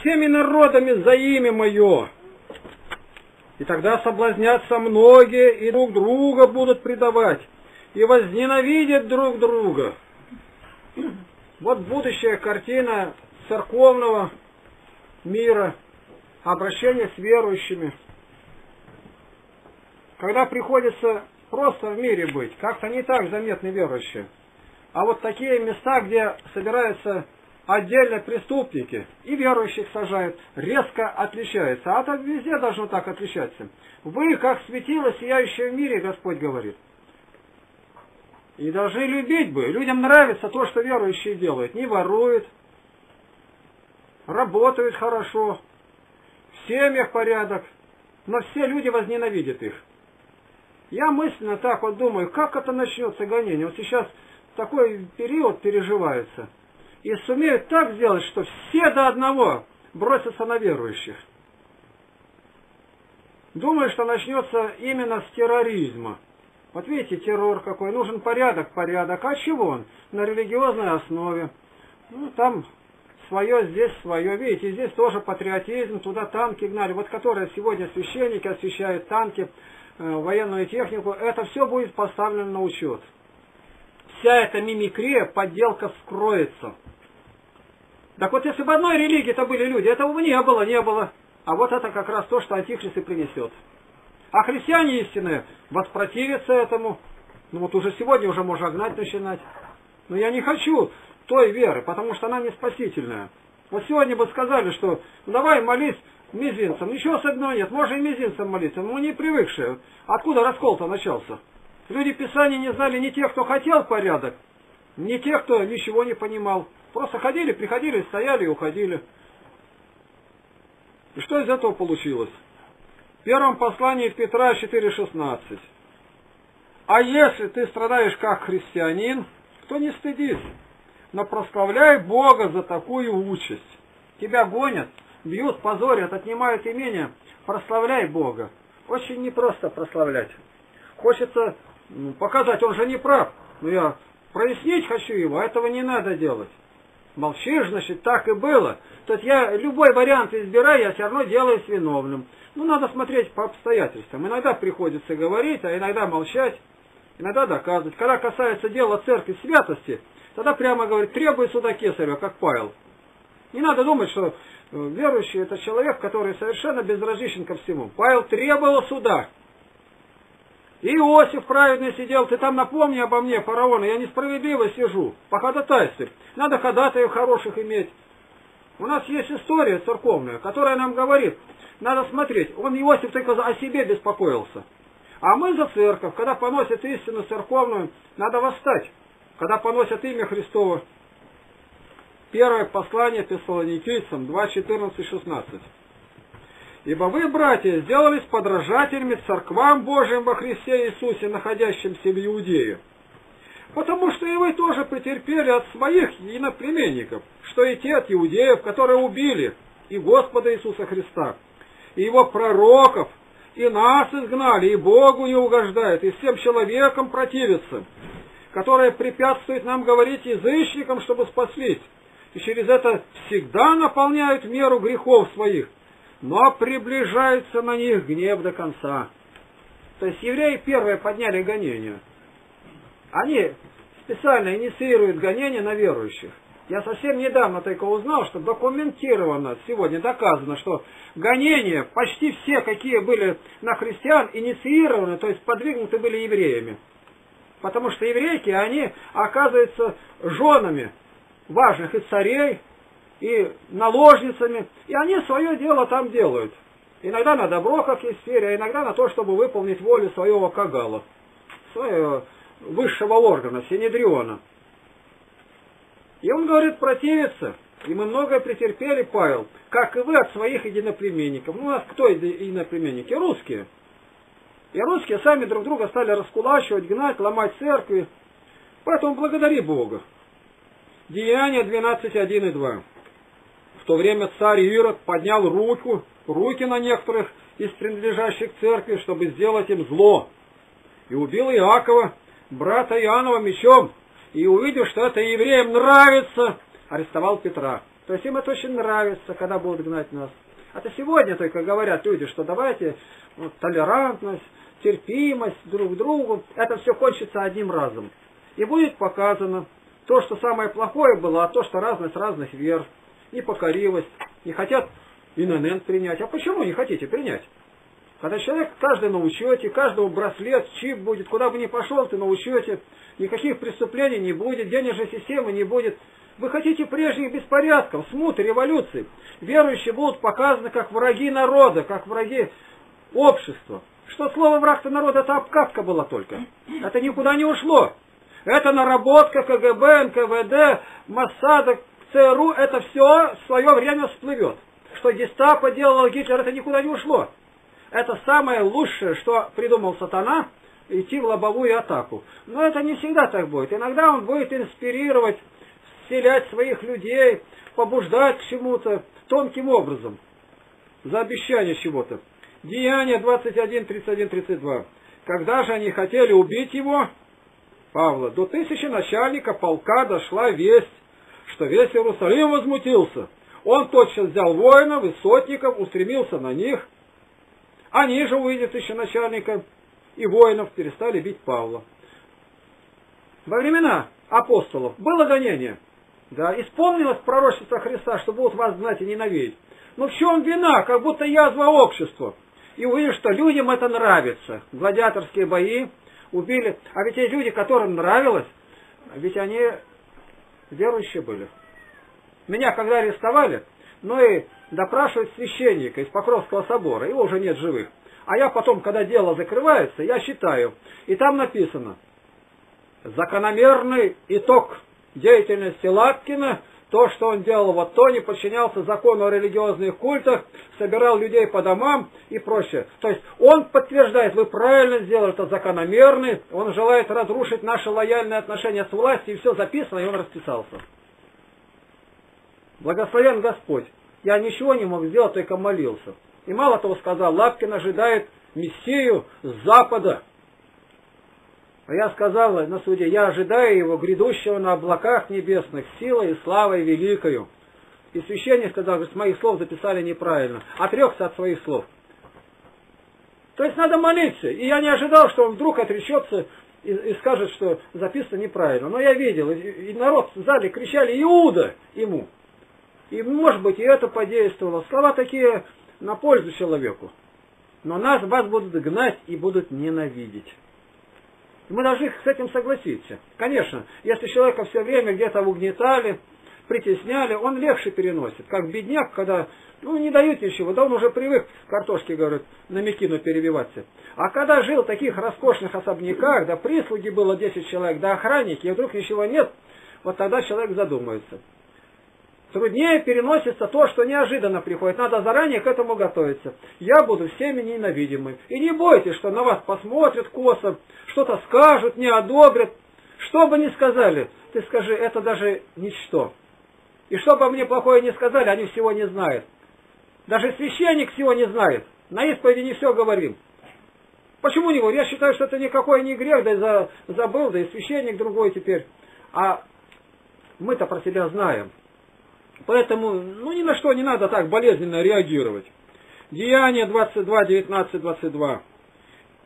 всеми народами за имя мое. И тогда соблазнятся многие, и друг друга будут предавать, и возненавидят друг друга. Вот будущая картина церковного мира, обращение с верующими. Когда приходится просто в мире быть, как-то не так заметны верующие. А вот такие места, где собираются отдельно преступники и верующих сажают, резко отличаются. А так везде должно так отличаться. Вы, как светило, сияющее в мире, Господь говорит. И должны любить бы. Людям нравится то, что верующие делают. Не воруют, работают хорошо, в семьях порядок. Но все люди возненавидят их. Я мысленно так вот думаю, как это начнется гонение. Вот сейчас такой период переживается. И сумеют так сделать, что все до одного бросятся на верующих. Думаю, что начнется именно с терроризма. Вот видите, террор какой. Нужен порядок, порядок. А чего он? На религиозной основе. Ну, там свое, здесь свое. Видите, здесь тоже патриотизм. Туда танки гнали. Вот которые сегодня священники освещают танки, военную технику. Это все будет поставлено на учет. Вся эта мимикрия, подделка вскроется. Так вот, если бы одной религии-то были люди, этого бы не было. А вот это как раз то, что антихрист и принесет. А христиане истинные воспротивятся этому. Ну вот уже сегодня уже можно гнать начинать. Но я не хочу той веры, потому что она не спасительная. Вот сегодня бы сказали, что ну, давай молись мизинцем. Ничего особенного нет, можно и мизинцем молиться. Но мы не привыкшие. Откуда раскол-то начался? Люди Писания не знали ни тех, кто хотел порядок, ни тех, кто ничего не понимал. Просто ходили, приходили, стояли и уходили. И что из этого получилось? В первом послании Петра 4,16. «А если ты страдаешь как христианин, то не стыдись, но прославляй Бога за такую участь. Тебя гонят, бьют, позорят, отнимают имение. Прославляй Бога». Очень непросто прославлять. Хочется... показать, он же не прав. Но я прояснить хочу его, а этого не надо делать. Молчишь, значит, так и было. То есть я любой вариант избираю, я все равно делаюсь виновным. Ну, надо смотреть по обстоятельствам. Иногда приходится говорить, а иногда молчать, иногда доказывать. Когда касается дела церкви святости, тогда прямо говорит, требуй суда Кесарева, как Павел. Не надо думать, что верующий это человек, который совершенно безразличен ко всему. Павел требовал суда. Иосиф праведный сидел, ты там напомни обо мне, фараона, я несправедливо сижу, по ходатайству. Надо ходатаев хороших иметь. У нас есть история церковная, которая нам говорит, надо смотреть, он, Иосиф, только о себе беспокоился. А мы за церковь, когда поносят истину церковную, надо восстать, когда поносят имя Христово. Первое послание Фессалоникийцам 2:14-16. «Ибо вы, братья, сделались подражателями церквам Божьим во Христе Иисусе, находящимся в Иудее. Потому что и вы тоже претерпели от своих иноплеменников, что и те от иудеев, которые убили и Господа Иисуса Христа, и Его пророков, и нас изгнали, и Богу не угождают, и всем человекам противятся, которые препятствуют нам говорить язычникам, чтобы спаслись, и через это всегда наполняют меру грехов своих, но приближается на них гнев до конца». То есть евреи первые подняли гонение. Они специально инициируют гонение на верующих. Я совсем недавно только узнал, что документировано, сегодня доказано, что гонения почти все, какие были на христиан, инициированы, то есть подвигнуты были евреями. Потому что еврейки, они оказываются женами важных и царей, и наложницами, и они свое дело там делают. Иногда на добро, как есть в сфере, а иногда на то, чтобы выполнить волю своего кагала, своего высшего органа, Синедриона. И он говорит, противится, и мы многое претерпели, Павел, как и вы от своих единоплеменников. Ну, у нас кто единоплеменники? Русские. И русские сами друг друга стали раскулачивать, гнать, ломать церкви. Поэтому благодари Бога. Деяния 12:1-2. В то время царь Ирод поднял руки на некоторых из принадлежащих церкви, чтобы сделать им зло. И убил Иакова, брата Иоаннова, мечом. И увидев, что это евреям нравится, арестовал Петра. То есть им это очень нравится, когда будут гнать нас. А то сегодня только говорят люди, что давайте вот, толерантность, терпимость друг к другу. Это все кончится одним разом. И будет показано то, что самое плохое было, а то, что разность разных вер, непокоривость, не хотят ИНН принять. А почему не хотите принять? Когда человек, каждый на учете, каждого браслет, чип будет, куда бы ни пошел, ты на учете, никаких преступлений не будет, денежной системы не будет. Вы хотите прежних беспорядков, смут, революций. Верующие будут показаны как враги народа, как враги общества. Что слово «враг-то народа» — это обкатка была только. Это никуда не ушло. Это наработка КГБ, НКВД, Моссада, ЦРУ, это все в свое время всплывет. Что гестапо делал Гитлер, это никуда не ушло. Это самое лучшее, что придумал сатана, идти в лобовую атаку. Но это не всегда так будет. Иногда он будет инспирировать, вселять своих людей, побуждать к чему-то тонким образом, за обещание чего-то. Деяние 21, 31, 32. Когда же они хотели убить его, Павла, до тысячи начальника полка дошла весть, что весь Иерусалим возмутился. Он тотчас взял воинов и сотников, устремился на них. Они же, увидев еще начальника и воинов, перестали бить Павла. Во времена апостолов было гонение. Да, исполнилось пророчество Христа, что будут вас знать и ненавидеть. Но в чем вина? Как будто язва общества. И увидишь, что людям это нравится. Гладиаторские бои убили. А ведь те люди, которым нравилось, ведь они верующие были. Меня когда арестовали, ну и допрашивают священника из Покровского собора, его уже нет живых. А я потом, когда дело закрывается, я считаю, и там написано: закономерный итог деятельности Лапкина, то, что он делал в Аттоне, подчинялся закону о религиозных культах, собирал людей по домам и прочее. То есть он подтверждает, вы правильно сделали, это закономерный, он желает разрушить наши лояльные отношения с властью, и все записано, и он расписался. Благословен Господь. Я ничего не мог сделать, только молился. И мало того сказал, Лапкин ожидает Мессию с Запада. А я сказал на суде, я ожидаю его грядущего на облаках небесных силой и славой великою. И священник сказал, что с моих слов записали неправильно. Отрекся от своих слов. То есть надо молиться. И я не ожидал, что он вдруг отречется и скажет, что записано неправильно. Но я видел, и народ в зале кричали «Иуда» ему. И, может быть, и это подействовало. Слова такие на пользу человеку. Но нас, вас будут гнать и будут ненавидеть. И мы должны с этим согласиться. Конечно, если человека все время где-то угнетали, притесняли, он легче переносит. Как бедняк, когда ну, не дают ничего, да он уже привык картошки, говорят, на мекину перебиваться. А когда жил в таких роскошных особняках, да прислуги было 10 человек, да охранники, и вдруг ничего нет, вот тогда человек задумается. Труднее переносится то, что неожиданно приходит. Надо заранее к этому готовиться. Я буду всеми ненавидимым. И не бойтесь, что на вас посмотрят косо, что-то скажут, не одобрят. Что бы ни сказали, ты скажи, это даже ничто. И что бы мне плохое ни сказали, они всего не знают. Даже священник всего не знает. На исповеди не все говорим. Почему не говорю? Я считаю, что это никакой не грех, да и забыл, да и священник другой теперь. А мы-то про себя знаем. Поэтому, ну, ни на что не надо так болезненно реагировать. Деяние 22, 19, 22.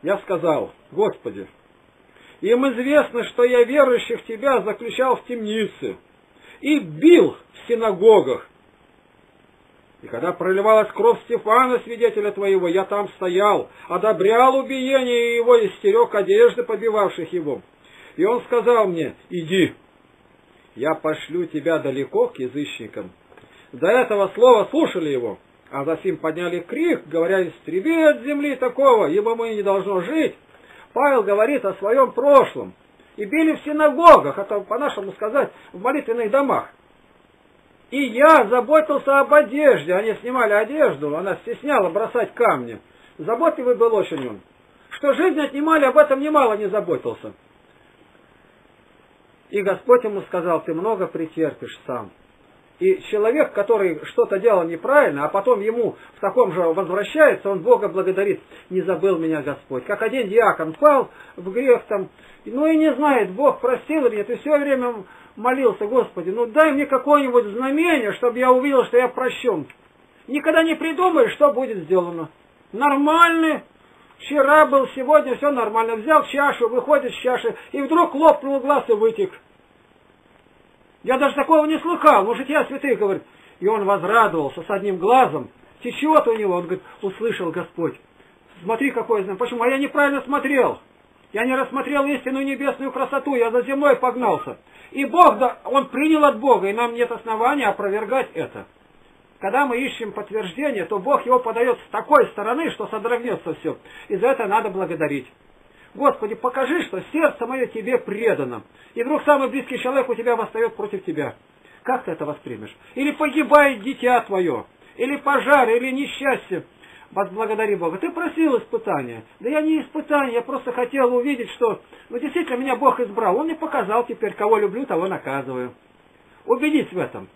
Я сказал, Господи, им известно, что я верующих Тебя заключал в темнице и бил в синагогах. И когда проливалась кровь Стефана, свидетеля Твоего, я там стоял, одобрял убиение его и стерег одежды побивавших его. И он сказал мне, иди. Я пошлю тебя далеко к язычникам. До этого слова слушали его, а засим подняли крик, говоря, истреби от земли такого, ибо мы не должно жить. Павел говорит о своем прошлом. И били в синагогах, это по-нашему сказать, в молитвенных домах. И я заботился об одежде, они снимали одежду, она стесняла бросать камни. Заботливый был очень он. Что жизнь отнимали, об этом немало не заботился. И Господь ему сказал, ты много претерпишь сам. И человек, который что-то делал неправильно, а потом ему в таком же возвращается, он Бога благодарит, не забыл меня Господь. Как один диакон пал в грех там, ну и не знает, Бог простил меня, ты все время молился: Господи, ну дай мне какое-нибудь знамение, чтобы я увидел, что я прощен. Никогда не придумаешь, что будет сделано. Нормальный, вчера был, сегодня все нормально. Взял чашу, выходит с чаши, и вдруг лопнул глаз и вытек. Я даже такого не слыхал, может, я святых, говорит. И он возрадовался, с одним глазом течет у него. Он говорит: услышал Господь. Смотри, какое знамение. Почему? А я неправильно смотрел. Я не рассмотрел истинную небесную красоту, я за земной погнался. И Бог, да, он принял от Бога, и нам нет основания опровергать это. Когда мы ищем подтверждение, то Бог его подает с такой стороны, что содрогнется все. И за это надо благодарить. Господи, покажи, что сердце мое тебе предано. И вдруг самый близкий человек у тебя восстает против тебя. Как ты это воспримешь? Или погибает дитя твое, или пожар, или несчастье. Возблагодари Бога. Ты просил испытания. Да я не испытание, я просто хотел увидеть, что... Ну, действительно, меня Бог избрал. Он мне показал теперь, кого люблю, того наказываю. Убедись в этом.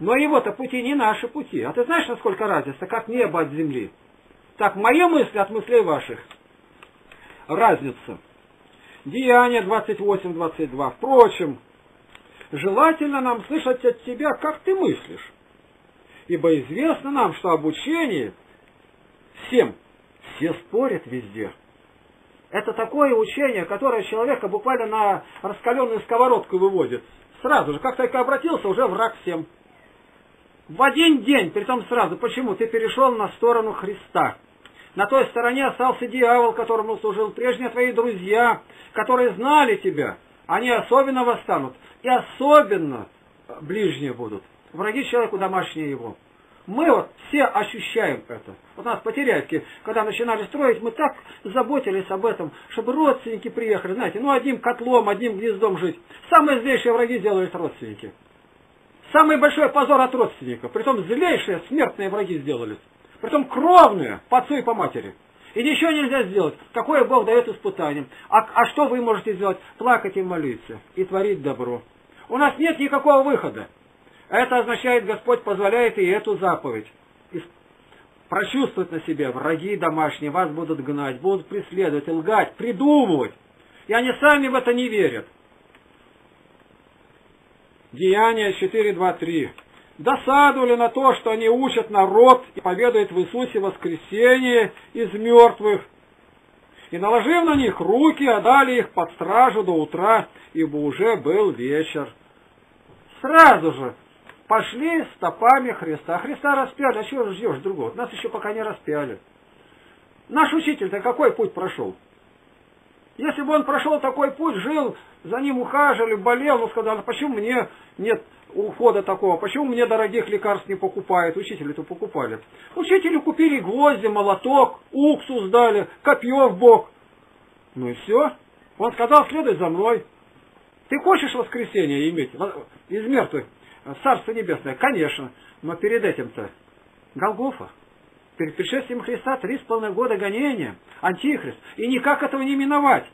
Но его-то пути не наши пути. А ты знаешь, насколько разница? Как небо от земли. Так, мои мысли от мыслей ваших. Разница. Деяния 28-22. Впрочем, желательно нам слышать от тебя, как ты мыслишь. Ибо известно нам, что об учении... Все спорят везде. Это такое учение, которое человека буквально на раскаленную сковородку выводит. Сразу же, как только обратился, уже враг всем. В один день, притом сразу. Почему? Ты перешел на сторону Христа. На той стороне остался дьявол, которому служил прежде, твои друзья, которые знали тебя. Они особенно восстанут. И особенно ближние будут. Враги человеку домашние его. Мы вот все ощущаем это. Вот нас Потеряевки, когда начинали строить, мы так заботились об этом, чтобы родственники приехали. Знаете, ну одним котлом, одним гнездом жить. Самые злейшие враги делают родственники. Самый большой позор от родственников. Притом злейшие, смертные враги сделали. Притом кровные, по отцу и по матери. И ничего нельзя сделать. Какое Бог дает испытание. А что вы можете сделать? Плакать и молиться. И творить добро. У нас нет никакого выхода. Это означает, Господь позволяет и эту заповедь. Прочувствовать на себе: враги домашние вас будут гнать, будут преследовать, лгать, придумывать. И они сами в это не верят. Деяния 4:2-3. Досадовали на то, что они учат народ и поведают в Иисусе воскресение из мертвых. И наложив на них руки, отдали их под стражу до утра, ибо уже был вечер. Сразу же пошли стопами Христа. Христа распяли, а чего ждешь другого? Нас еще пока не распяли. Наш учитель-то какой путь прошел? Если бы он прошел такой путь, жил, за ним ухаживали, болел, он сказал: почему мне нет ухода такого? Почему мне дорогих лекарств не покупают? Учителю-то покупали. Учителю купили гвозди, молоток, уксус дали, копье в бок. Ну и все. Он сказал: следуй за мной. Ты хочешь воскресение иметь из мертвых? Царство Небесное, конечно, но перед этим-то Голгофа. Перед пришествием Христа 3,5 года гонения, Антихрист. И никак этого не миновать.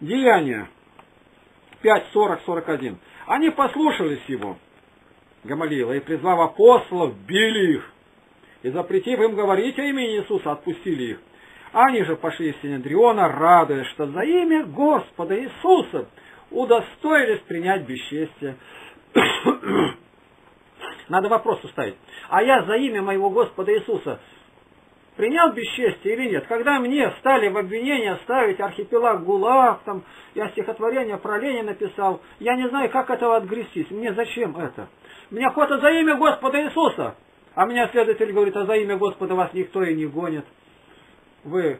Деяния 5:40-41. Они послушались его, Гамалиила, и, призвав апостолов, били их. И, запретив им говорить о имени Иисуса, отпустили их. Они же пошли из Синедриона, радуясь, что за имя Господа Иисуса удостоились принять бесчестие. Надо вопрос уставить. А я за имя моего Господа Иисуса принял бесчестие или нет? Когда мне стали в обвинение ставить архипелаг ГУЛАГ, там, я стихотворение про Ленина написал, я не знаю, как этого отгрестись. Мне зачем это? Мне охота за имя Господа Иисуса. А меня следователь говорит: а за имя Господа вас никто и не гонит. Вы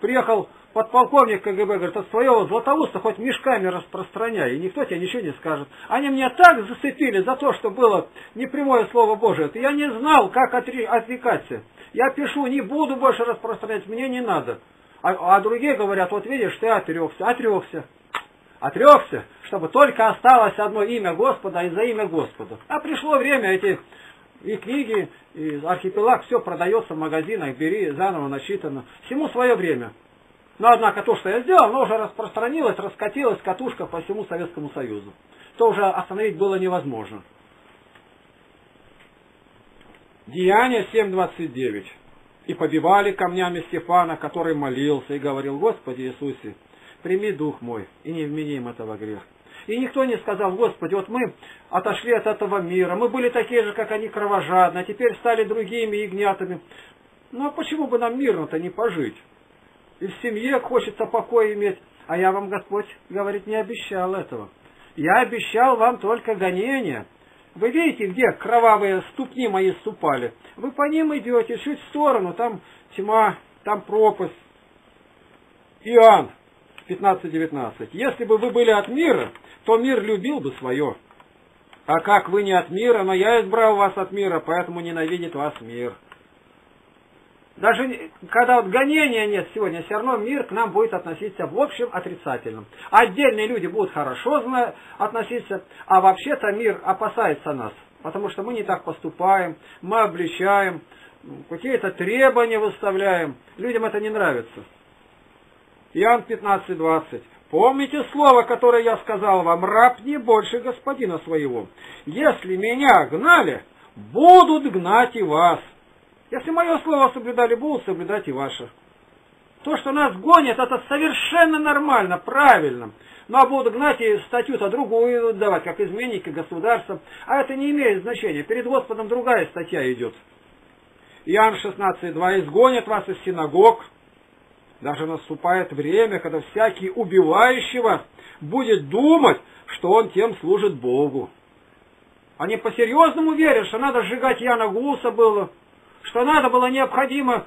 приехал подполковник КГБ, говорит: от своего Златоуста хоть мешками распространяй, и никто тебе ничего не скажет. Они меня так зацепили за то, что было непрямое слово Божие. Это я не знал, как отвлекаться. Я пишу: не буду больше распространять, мне не надо. А другие говорят: вот видишь, ты отрекся, отрекся, отрекся, чтобы только осталось одно имя Господа и за имя Господа. А пришло время, эти и книги, и архипелаг, все продается в магазинах, бери, заново начитано. Всему свое время. Но, однако, то, что я сделал, оно уже распространилось, раскатилось, катушка по всему Советскому Союзу. То уже остановить было невозможно. Деяния 7:29. И побивали камнями Стефана, который молился и говорил: Господи Иисусе, прими дух мой, и не вмени им этого грех. И никто не сказал: Господи, вот мы отошли от этого мира, мы были такие же, как они, кровожадные, а теперь стали другими Игнятами. Ну а почему бы нам мирно-то не пожить? И в семье хочется покоя иметь. А я вам, Господь говорит, не обещал этого. Я обещал вам только гонения. Вы видите, где кровавые ступни мои ступали? Вы по ним идете, чуть в сторону, там тьма, там пропасть. Иоанн 15:19. Если бы вы были от мира, то мир любил бы свое. А как вы не от мира, но я избрал вас от мира, поэтому ненавидит вас мир. Даже когда вот гонения нет сегодня, все равно мир к нам будет относиться в общем отрицательно. Отдельные люди будут хорошо относиться, а вообще-то мир опасается нас, потому что мы не так поступаем, мы обличаем, какие-то требования выставляем. Людям это не нравится. Иоанн 15:20. Помните слово, которое я сказал вам: раб не больше господина своего. Если меня гнали, будут гнать и вас. Если мое слово соблюдали, будут соблюдать и ваше. То, что нас гонят, это совершенно нормально, правильно. Ну а будут гнать и статью-то другую давать, как изменники государства. А это не имеет значения. Перед Господом другая статья идет. Иоанн 16:2. Изгонят вас из синагог. Даже наступает время, когда всякий убивающий вас будет думать, что он тем служит Богу. Они по-серьезному верят, что надо сжигать Яна Гуса было, что надо было необходимо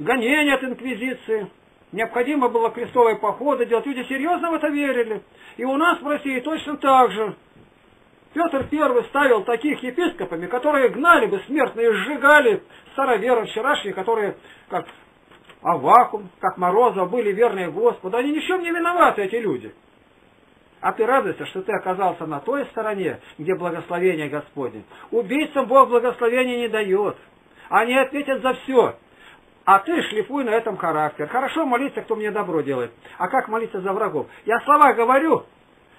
гонение от инквизиции, необходимо было крестовые походы делать. Люди серьезно в это верили. И у нас в России точно так же. Петр I ставил таких епископами, которые гнали бы смертно и сжигали староверов вчерашних, которые, как Аввакум, как Морозов, были верные Господу. Они ни в чем не виноваты, эти люди. А ты радуйся, что ты оказался на той стороне, где благословение Господне. Убийцам Бог благословения не дает. Они ответят за все. А ты шлифуй на этом характер. Хорошо молиться, кто мне добро делает. А как молиться за врагов? Я слова говорю,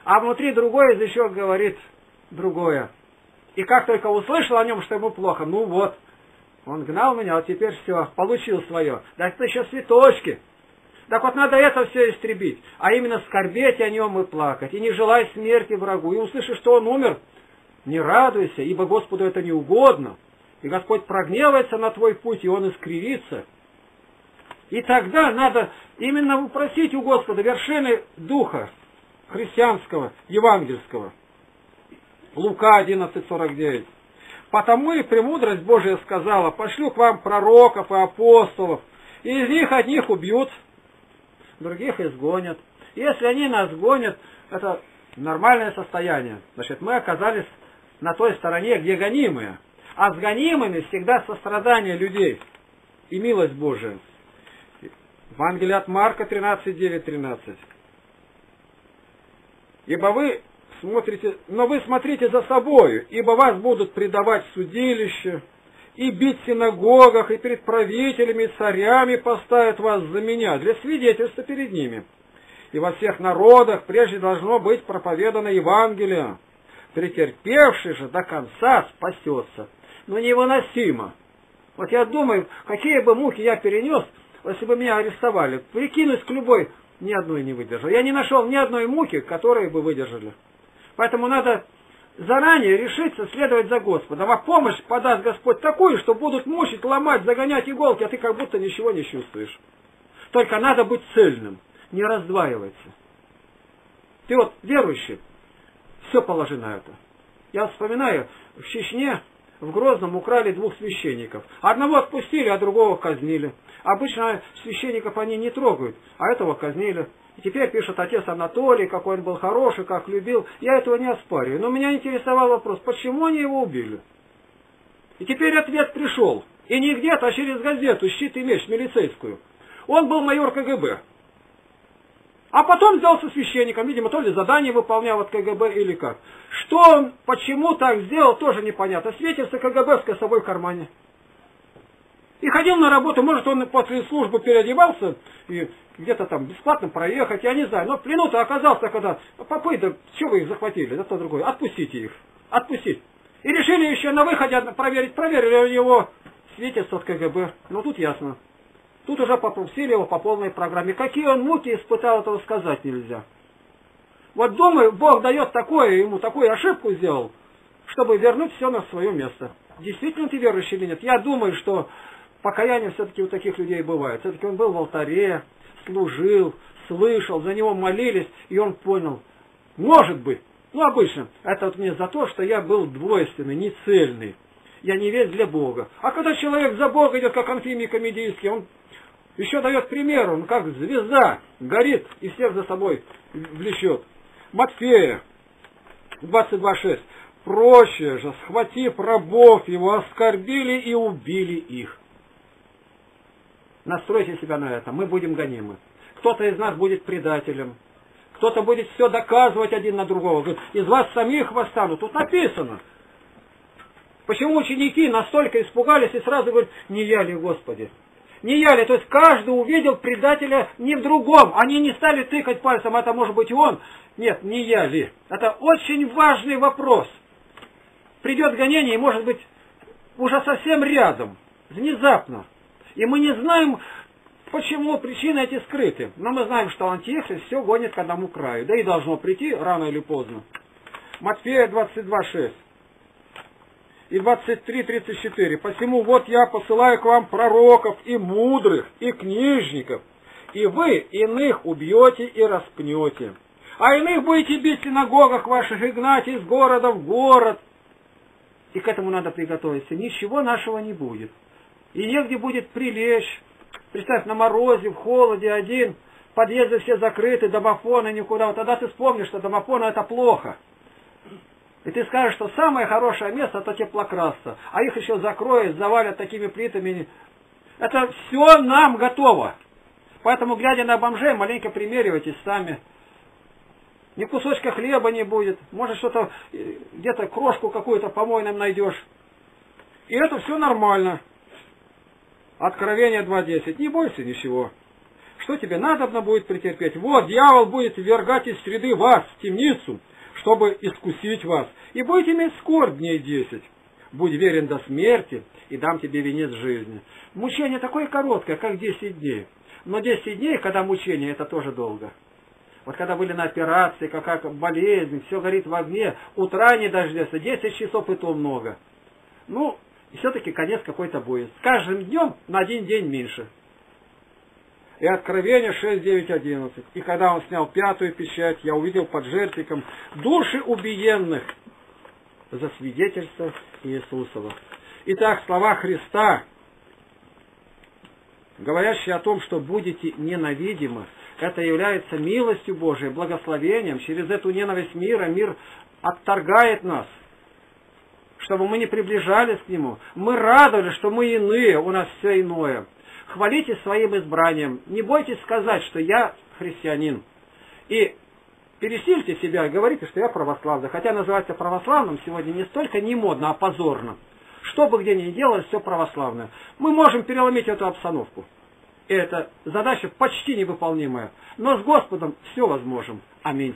а внутри другой язычок говорит другое. И как только услышал о нем, что ему плохо, ну вот, он гнал меня, а теперь все, получил свое. Да это еще цветочки. Так вот надо это все истребить, а именно скорбеть о нем и плакать, и не желай смерти врагу, и услышишь, что он умер, не радуйся, ибо Господу это не угодно, и Господь прогневается на твой путь, и он искривится. И тогда надо именно упросить у Господа вершины духа христианского, евангельского. Лука 11:49. Потому и премудрость Божия сказала: пошлю к вам пророков и апостолов, и из них одних убьют, других изгонят. Если они нас гонят, это нормальное состояние. Значит, мы оказались на той стороне, где гонимые. А с гонимыми всегда сострадание людей и милость Божия. Евангелие от Марка 13:9-13. Ибо вы смотрите, но вы смотрите за собою, ибо вас будут предавать в судилище, и бить в синагогах, и перед правителями, и царями поставят вас за меня, для свидетельства перед ними. И во всех народах прежде должно быть проповедано Евангелие. Претерпевший же до конца спасется. Но невыносимо. Вот я думаю, какие бы муки я перенес, если бы меня арестовали. Прикинусь к любой, ни одной не выдержал. Я не нашел ни одной муки, которые бы выдержали. Поэтому надо заранее решиться следовать за Господом. А помощь подаст Господь такую, что будут мучить, ломать, загонять иголки, а ты как будто ничего не чувствуешь. Только надо быть цельным, не раздваиваться. Ты вот верующий, все положи на это. Я вспоминаю, в Чечне, в Грозном украли двух священников. Одного отпустили, а другого казнили. Обычно священников они не трогают, а этого казнили. И теперь пишет отец Анатолий, какой он был хороший, как любил. Я этого не оспариваю. Но меня интересовал вопрос, почему они его убили? И теперь ответ пришел. И не где-то, а через газету «Щит и меч» милицейскую. Он был майор КГБ. А потом взялся священником. Видимо, то ли задание выполнял от КГБ или как. Что он, почему так сделал, тоже непонятно. Светился КГБ с косовой в кармане. И ходил на работу, может, он после службы переодевался, и где-то там бесплатно проехать, я не знаю. Но в плену-то оказался, когда попы, да чего вы их захватили, да кто другой, отпустите их, отпустить. И решили еще на выходе проверить, проверили у него свидетельство от КГБ. Ну, тут ясно. Тут уже попустили его по полной программе. Какие он муки испытал, этого сказать нельзя. Вот думаю, Бог дает такое, ему такую ошибку сделал, чтобы вернуть все на свое место. Действительно ты верующий или нет? Я думаю, что покаяние все-таки у таких людей бывает. Все-таки он был в алтаре, служил, слышал, за него молились, и он понял. Может быть, ну обычно, это вот мне за то, что я был двойственный, нецельный. Я не весь для Бога. А когда человек за Бога идет, как Анфимий Комедийский, он еще дает пример, он как звезда, горит и всех за собой влечет. Матфея 22:6. Проще же, схватив рабов его, оскорбили и убили их. Настройте себя на это, мы будем гонимы. Кто-то из нас будет предателем, кто-то будет все доказывать один на другого. Говорит, из вас самих восстанут. Тут написано. Почему ученики настолько испугались и сразу говорят, не я ли, Господи? Не я ли? То есть каждый увидел предателя не в другом. Они не стали тыкать пальцем, это может быть и он. Нет, не я ли? Это очень важный вопрос. Придет гонение, и может быть уже совсем рядом, внезапно. И мы не знаем, почему причины эти скрыты. Но мы знаем, что Антихрист все гонит к одному краю. Да и должно прийти рано или поздно. Матфея 22:6 и 23:34. «Посему вот я посылаю к вам пророков и мудрых, и книжников, и вы иных убьете и распнете. А иных будете бить в синагогах ваших и гнать из города в город». И к этому надо приготовиться. Ничего нашего не будет. И негде будет прилечь. Представь, на морозе, в холоде один, подъезды все закрыты, домофоны никуда. Вот тогда ты вспомнишь, что домофоны это плохо. И ты скажешь, что самое хорошее место это теплокрасса. А их еще закроют, завалят такими плитами. Это все нам готово. Поэтому, глядя на бомжей, маленько примеривайтесь сами. Ни кусочка хлеба не будет. Может, что-то, где-то крошку какую-то помойным найдешь. И это все нормально. Откровение 2:10. Не бойся ничего. Что тебе надобно будет претерпеть? Вот, дьявол будет ввергать из среды вас в темницу, чтобы искусить вас. И будете иметь скорбь дней 10. Будь верен до смерти, и дам тебе венец жизни. Мучение такое короткое, как 10 дней. Но 10 дней, когда мучение, это тоже долго. Вот когда были на операции, какая болезнь, все горит в огне, утра не дождешься, 10 часов и то много. Ну, и все-таки конец какой-то будет. С каждым днем на один день меньше. И Откровение 6:9-11. И когда он снял пятую печать, я увидел под жертвенником души убиенных за свидетельство Иисусова. Итак, слова Христа, говорящие о том, что будете ненавидимы, это является милостью Божией, благословением. Через эту ненависть мира мир отторгает нас, чтобы мы не приближались к нему. Мы радовались, что мы иные, у нас все иное. Хвалитесь своим избранием. Не бойтесь сказать, что я христианин. И пересильте себя и говорите, что я православный. Хотя называться православным сегодня не столько не модно, а позорно. Что бы где ни делалось, все православное. Мы можем переломить эту обстановку. И эта задача почти невыполнимая. Но с Господом все возможно. Аминь.